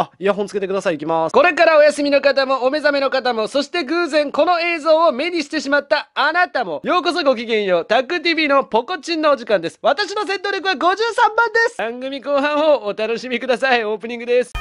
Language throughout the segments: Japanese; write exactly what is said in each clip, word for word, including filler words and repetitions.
あ、イヤホンつけてください。いきます。これからお休みの方も、お目覚めの方も、そして偶然この映像を目にしてしまったあなたも、ようこそごきげんよう、タック ティーブイ のポコチンのお時間です。私の戦闘力はごじゅうさんばんです。番組後半をお楽しみください。オープニングです。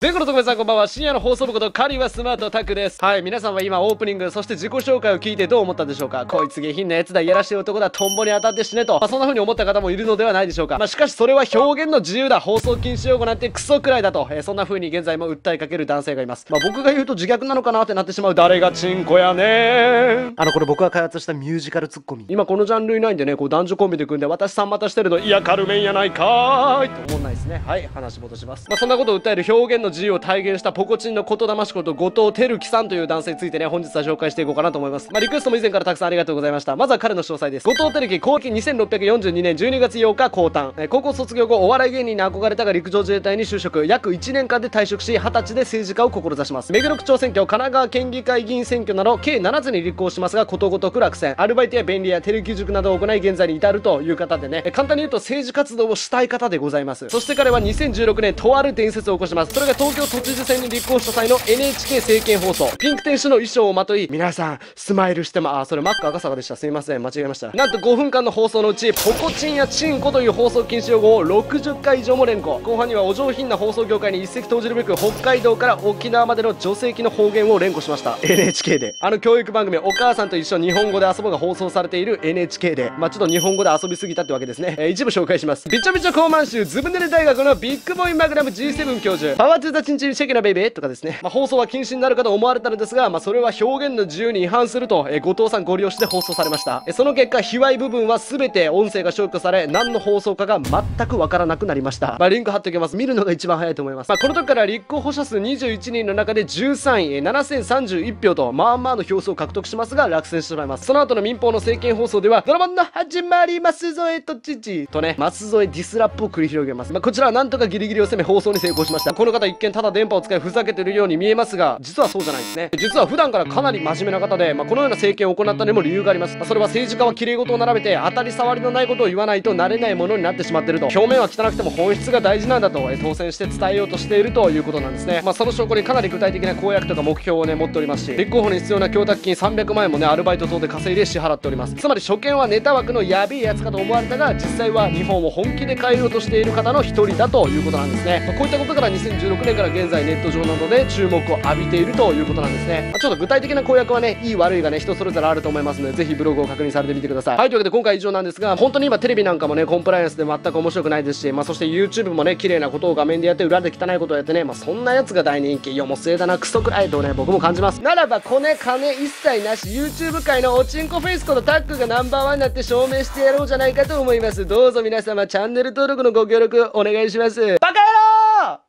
全国の特別さん、こんばんは。深夜の放送部ことカリはスマートタクです。はい、皆さんは今オープニング、そして自己紹介を聞いてどう思ったでしょうか。こいつ下品なやつだ、いやらしい男だ、トンボに当たって死ねと、まあ、そんな風に思った方もいるのではないでしょうか。まあ、しかしそれは表現の自由だ、放送禁止用語なんてクソくらいだと、えー、そんな風に現在も訴えかける男性がいます。まあ、僕が言うと自虐なのかなってなってしまう、誰がチンコやねー。あのこれ僕が開発したミュージカルツッコミ、今このジャンルいないんでね、こう男女コンビで組んで、私さんまたしてるの、いやカルメンやないかーいと思わないですね。はい、話戻します。まあ、そんなことを訴える表現の自由を体現したポコチンの言霊師こと後藤輝樹さんという男性についてね、本日は紹介していこうかなと思います。まあ、リクエストも以前からたくさんありがとうございました。まずは彼の詳細です。後藤輝樹、後期にせんろっぴゃくよんじゅうにねんじゅうにがつようか降誕、え高校卒業後お笑い芸人に憧れたが陸上自衛隊に就職、約いちねんかんで退職し、はたちで政治家を志します。目黒区長選挙、神奈川県議会議員選挙など計ななつに立候補しますが、ことごとく落選。アルバイトや便利屋、テレキ塾などを行い、現在に至るという方でね、え簡単に言うと政治活動をしたい方でございます。そして彼はにせんじゅうろくねんとある伝説を起こします。それが東京都知事選に立候補した際の エヌエイチケー 政見放送、ピンク天使の衣装をまとい、皆さんスマイルしてま、あ、それマック赤坂でした、すいません、間違えました。なんとごふんかんの放送のうち、ポコチンやチンコという放送禁止用語をろくじゅっかい以上も連呼。後半にはお上品な放送業界に一石投じるべく、北海道から沖縄までの女性器の方言を連呼しました。 エヌエイチケー で、あの教育番組お母さんと一緒日本語で遊ぼうが放送されている エヌエイチケー で、まあ、ちょっと日本語で遊びすぎたってわけですね。えー、一部紹介します。びちょびちょ高慢臭、ずぶ濡れ大学のビッグボーイマグラム ジーセブン 教授、パワーツーザチンチンシェキナベイベーとかですね。まあ、放送は禁止になるかと思われたのですが、まあ、それは表現の自由に違反すると、え後藤さんご了承で放送されました。えその結果、卑猥部分は全て音声が消去され、何の放送かが全くわからなくなりました。まあ、リンク貼っておきます。見るのが一番早いと思います。まあ、この時から立候補者数にじゅういちにんの中でじゅうさんい、えななせんさんじゅういちひょうとまあまあの票数を獲得しますが落選してしまいます。その後の民放の政見放送では、ドラマの始まりますぞえとちちとね、舛添ディスラップを繰り広げます。まあ、こちらはなんとかギリギリを攻め放送に成功しました。この方、一見ただ電波を使いふざけているように見えますが、実はそうじゃないんですね。実は普段からかなり真面目な方で、まあ、このような政見を行ったにも理由があります。まあ、それは政治家は綺麗事を並べて、当たり障りのないことを言わないとなれないものになってしまっていると、表面は汚くても本質が大事なんだと、え当選して伝えようとしているということなんですね。まあ、その証拠にかなり具体的な公約とか目標をね持っておりますし、立候補に必要な供託金さんびゃくまんえんもねアルバイト等で稼いで支払っております。つまり初見はネタ枠のやべえやつかと思われたが、実際は日本を本気で変えようとしている方の一人だということなんですね。まあ、こういったことからにせんじゅうろくねんから現在ネット上などで注目を浴びているということなんですね。まあ、ちょっと具体的な公約はね、いい悪いがね人それぞれあると思いますので、ぜひブログを確認されてみてください。はい、というわけで今回以上なんですが、本当に今テレビなんかもねコンプライアンスで全く面白くないですし、まあ、そして YouTube もね綺麗なことを画面でやって、裏で汚いことをやってね、まあ、そんなやつが大人気、世も末だなクソくらいとね僕も感じます。ならばコネ金一切なし YouTube 界のおちんこフェイスことタックがナンバーワンになって証明してやろうじゃないかと思います。どうぞ皆様チャンネル登録のご協力お願いします。バカ野郎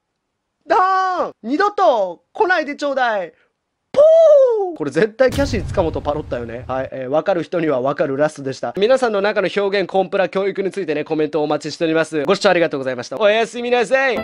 ドーン、二度と来ないでちょうだい。これ絶対キャシー塚本パロったよね。はい、えー、分かる人には分かるラストでした。皆さんの中の表現、コンプラ、教育についてねコメントお待ちしております。ご視聴ありがとうございました。おやすみなさい。